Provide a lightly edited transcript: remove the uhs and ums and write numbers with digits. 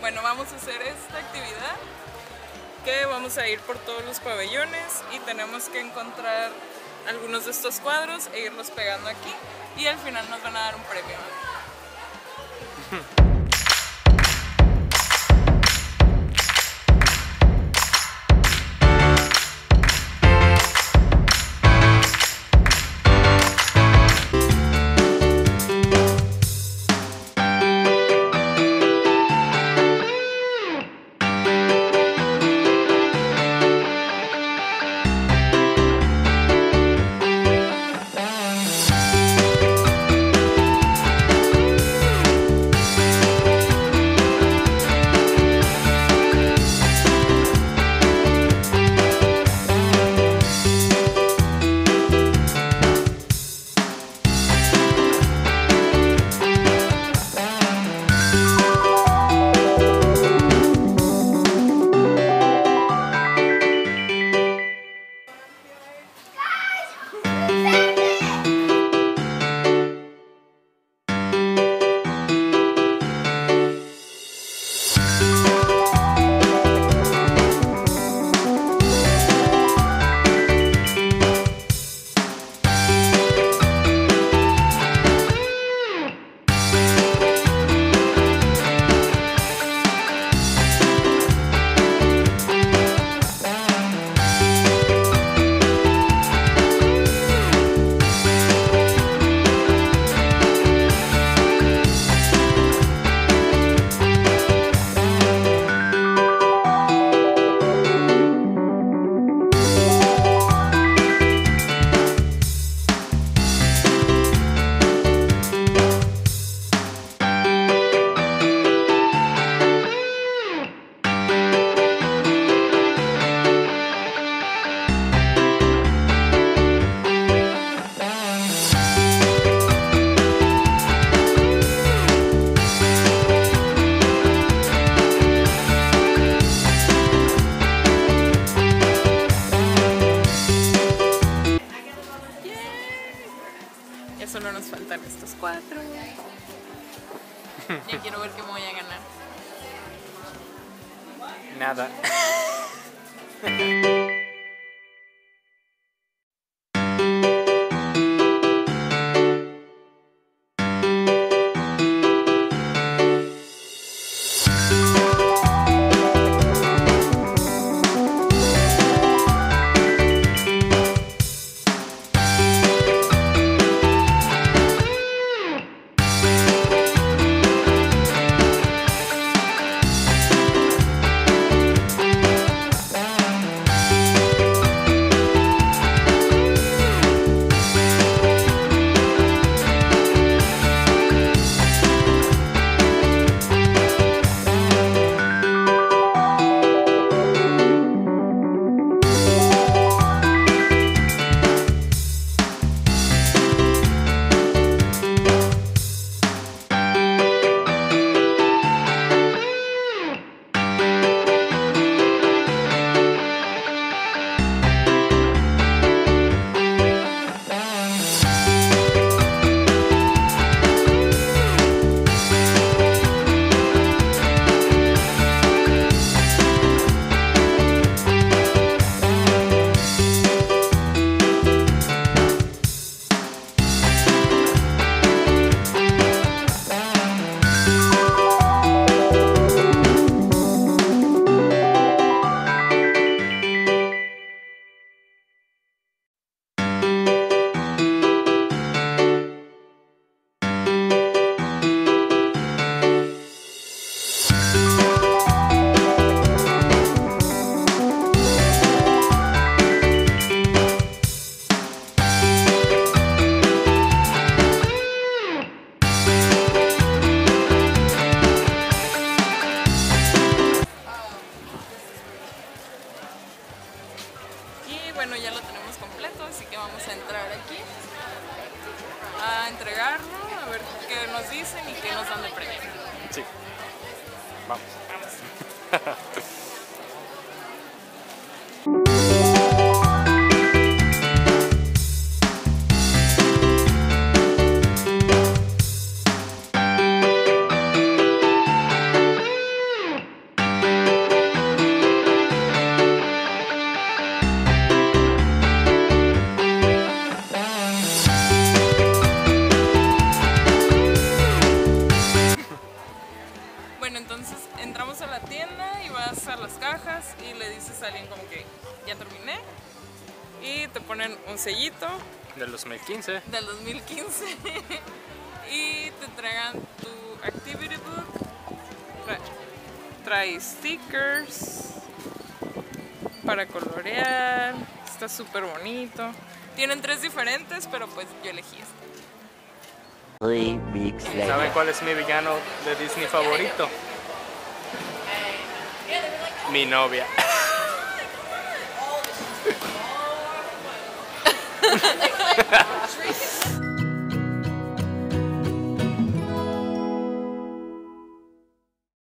Bueno, vamos a hacer esta actividad que vamos a ir por todos los pabellones y tenemos que encontrar algunos de estos cuadros e irlos pegando aquí y al final nos van a dar un premio. Solo nos faltan estos cuatro. Ya quiero ver qué me voy a ganar. Nada. que nos dicen y qué nos dan de premio. Sí. Vamos. Vamos. Entonces entramos a la tienda y vas a las cajas y le dices a alguien como que ya terminé y te ponen un sellito del 2015 y te traigan tu activity book, trae stickers para colorear, está súper bonito, tienen 3 diferentes, pero pues yo elegí este. ¿Saben cuál es mi villano de Disney favorito? Mi novia.